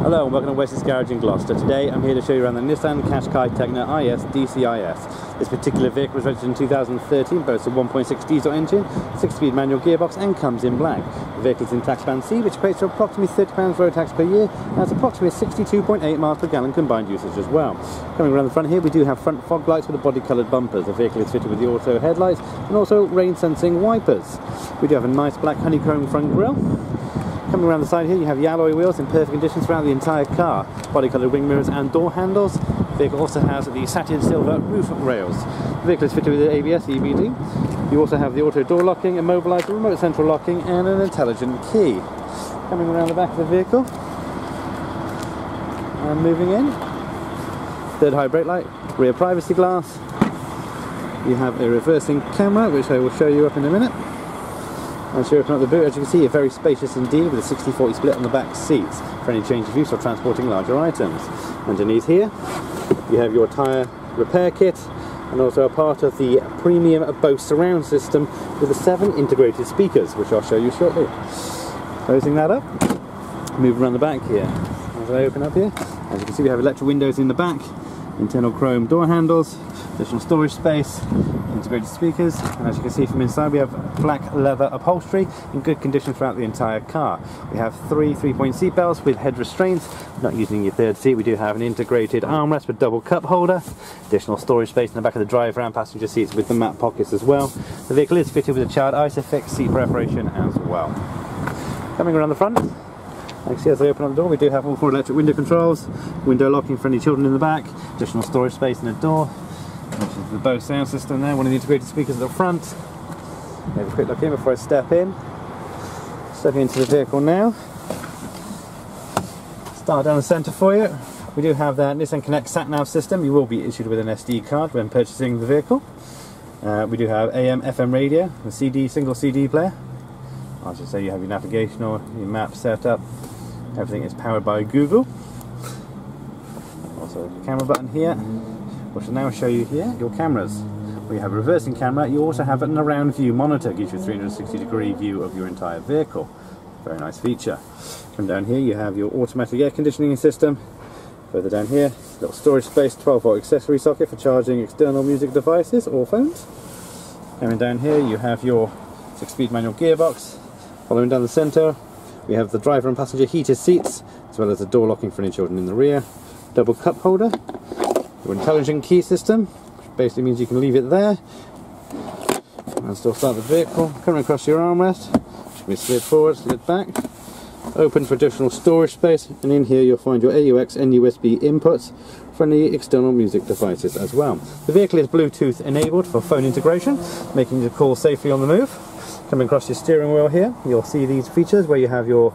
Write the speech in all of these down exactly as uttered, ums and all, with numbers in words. Hello and welcome to Wessex Garage in Gloucester. Today I'm here to show you around the Nissan Qashqai Tekna I S D C I S. This particular vehicle was registered in two thousand thirteen, boasts a one point six diesel engine, six-speed manual gearbox and comes in black. The vehicle is in tax band C, which equates to approximately thirty pounds road tax per year and has approximately sixty-two point eight miles per gallon combined usage as well. Coming around the front here we do have front fog lights with a body-coloured bumper. The vehicle is fitted with the auto headlights and also rain-sensing wipers. We do have a nice black honeycomb front grille. Coming around the side here you have the alloy wheels in perfect condition throughout the entire car, body coloured wing mirrors and door handles. The vehicle also has the satin silver roof rails. The vehicle is fitted with the A B S E B D. You also have the auto door locking, immobiliser, remote central locking and an intelligent key. Coming around the back of the vehicle and moving in. Third high brake light, rear privacy glass. You have a reversing camera which I will show you up in a minute. And to open up the boot, as you can see, it's very spacious indeed with a sixty forty split on the back seats for any change of use or transporting larger items. Underneath here, you have your tyre repair kit and also a part of the premium Bose surround system with the seven integrated speakers, which I'll show you shortly. Closing that up, moving around the back here. As I open up here, as you can see, we have electric windows in the back, internal chrome door handles, additional storage space, integrated speakers, and as you can see from inside we have black leather upholstery in good condition throughout the entire car. We have three three-point seat belts with head restraints. Not using your third seat, we do have an integrated armrest with double cup holder, additional storage space in the back of the driver and passenger seats with the matte pockets as well. The vehicle is fitted with a charred ISOFIX seat preparation as well. Coming around the front, you can see as I open up the door, we do have all four electric window controls, window locking for any children in the back, additional storage space in the door, the Bose sound system there, one of the integrated speakers at the front. Have a quick look in before I step in. Stepping into the vehicle now. Start down the centre for you. We do have that Nissan Connect sat-nav system. You will be issued with an S D card when purchasing the vehicle. Uh, we do have A M F M radio, a C D, single C D player. I should say you have your navigation or your map set up. Everything is powered by Google. Also the camera button here, which I'll now show you here, your cameras. We have a reversing camera, you also have an around view monitor, gives you a three hundred sixty degree view of your entire vehicle. Very nice feature. From down here you have your automatic air conditioning system. Further down here, little storage space, twelve volt accessory socket for charging external music devices or phones. Coming down here you have your six-speed manual gearbox. Following down the centre, we have the driver and passenger heated seats, as well as a door locking for any children in the rear, double cup holder, your intelligent key system, which basically means you can leave it there and still start the vehicle. Coming across your armrest, should be slid forward, slid back, open for additional storage space, and in here you'll find your A U X and U S B inputs for any external music devices as well. The vehicle is Bluetooth enabled for phone integration, making you call safely on the move. Coming across your steering wheel here, you'll see these features where you have your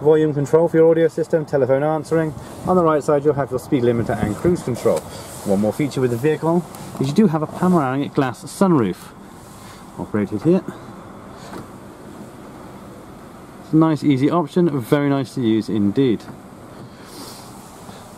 volume control for your audio system, telephone answering. On the right side you'll have your speed limiter and cruise control. One more feature with the vehicle is you do have a panoramic glass sunroof. Operated here. It's a nice easy option, very nice to use indeed.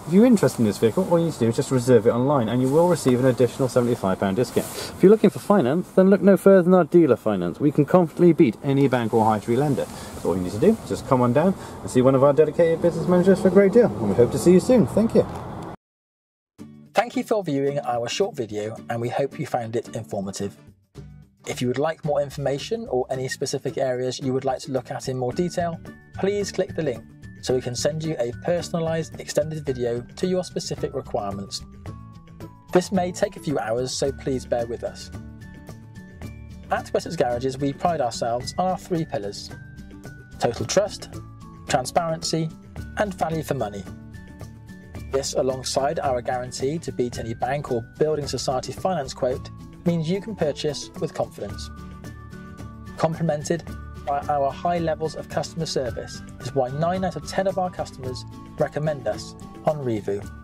If you're interested in this vehicle, all you need to do is just reserve it online and you will receive an additional seventy-five pound discount. If you're looking for finance, then look no further than our dealer finance. We can confidently beat any bank or high street lender. So all you need to do is just come on down and see one of our dedicated business managers for a great deal. And we hope to see you soon. Thank you. Thank you for viewing our short video and we hope you found it informative. If you would like more information or any specific areas you would like to look at in more detail, please click the link so we can send you a personalised extended video to your specific requirements. This may take a few hours, so please bear with us. At Wessex Garages we pride ourselves on our three pillars: total trust, transparency and value for money. This, alongside our guarantee to beat any bank or building society finance quote, means you can purchase with confidence. Complemented by our high levels of customer service is why nine out of ten of our customers recommend us on Revoo.